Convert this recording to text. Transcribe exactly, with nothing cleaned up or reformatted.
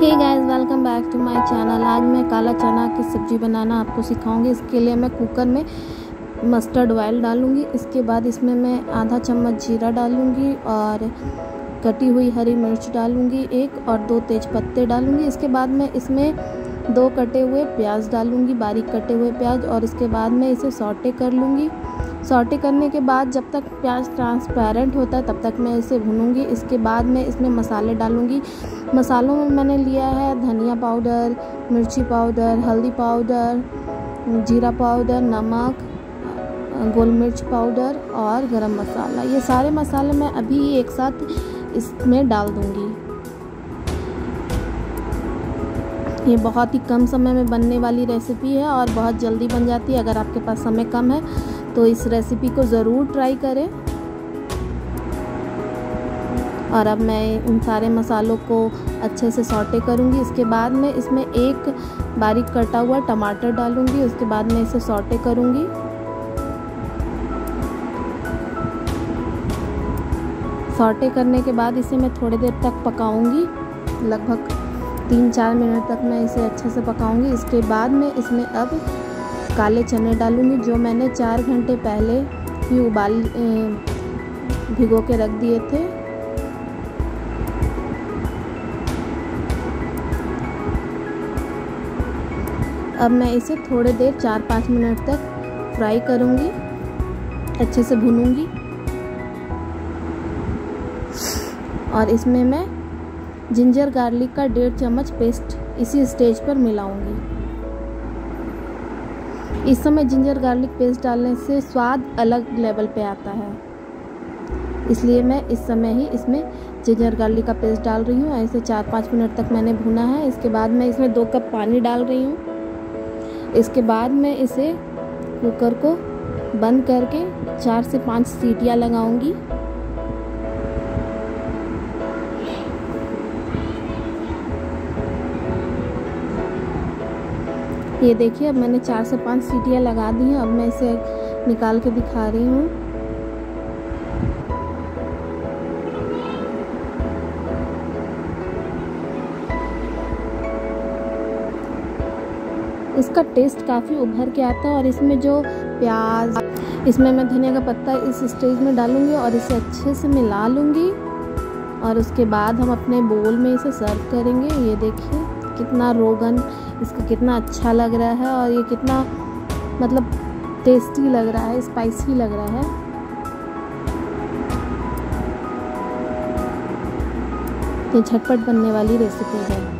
Hey guys, welcome back to my channel. आज मैं काला चना की सब्ज़ी बनाना आपको सिखाऊंगी। इसके लिए मैं कुकर में मस्टर्ड ऑयल डालूंगी। इसके बाद इसमें मैं आधा चम्मच जीरा डालूंगी और कटी हुई हरी मिर्च डालूंगी एक और दो तेज पत्ते डालूंगी। इसके बाद मैं इसमें दो कटे हुए प्याज डालूंगी, बारीक कटे हुए प्याज, और इसके बाद मैं इसे सॉटे कर लूँगी। सॉटे करने के बाद जब तक प्याज ट्रांसपेरेंट होता है तब तक मैं इसे भूनूंगी। इसके बाद मैं इसमें मसाले डालूंगी। मसालों में मैंने लिया है धनिया पाउडर, मिर्ची पाउडर, हल्दी पाउडर, जीरा पाउडर, नमक, गोल मिर्च पाउडर और गरम मसाला। ये सारे मसाले मैं अभी एक साथ इसमें डाल दूंगी। ये बहुत ही कम समय में बनने वाली रेसिपी है और बहुत जल्दी बन जाती है। अगर आपके पास समय कम है तो इस रेसिपी को ज़रूर ट्राई करें। और अब मैं इन सारे मसालों को अच्छे से सॉटे करूंगी। इसके बाद मैं इसमें एक बारीक कटा हुआ टमाटर डालूंगी। उसके बाद मैं इसे सॉटे करूंगी। सॉटे करने के बाद इसे मैं थोड़ी देर तक पकाऊंगी, लगभग तीन चार मिनट तक मैं इसे अच्छे से पकाऊंगी। इसके बाद मैं इसमें अब काले चने डालूंगी, जो मैंने चार घंटे पहले ही उबाल भिगो के रख दिए थे। अब मैं इसे थोड़े देर चार पाँच मिनट तक फ्राई करूंगी, अच्छे से भूनूंगी। और इसमें मैं जिंजर गार्लिक का डेढ़ चम्मच पेस्ट इसी स्टेज पर मिलाऊंगी। इस समय जिंजर गार्लिक पेस्ट डालने से स्वाद अलग लेवल पे आता है, इसलिए मैं इस समय ही इसमें जिंजर गार्लिक का पेस्ट डाल रही हूँ। ऐसे चार पाँच मिनट तक मैंने भुना है। इसके बाद मैं इसमें दो कप पानी डाल रही हूँ। इसके बाद मैं इसे कुकर को बंद करके चार से पाँच सीटियाँ लगाऊंगी। ये देखिए, अब मैंने चार से पाँच सीटियाँ लगा दी हैं। अब मैं इसे निकाल के दिखा रही हूँ। इसका टेस्ट काफ़ी उभर के आता है। और इसमें जो प्याज, इसमें मैं धनिया का पत्ता इस स्टेज में डालूँगी और इसे अच्छे से मिला लूँगी। और उसके बाद हम अपने बोल में इसे सर्व करेंगे। ये देखिए कितना रोगन, इसका कितना अच्छा लग रहा है और ये कितना मतलब टेस्टी लग रहा है, स्पाइसी लग रहा है। ये झटपट बनने वाली रेसिपी है।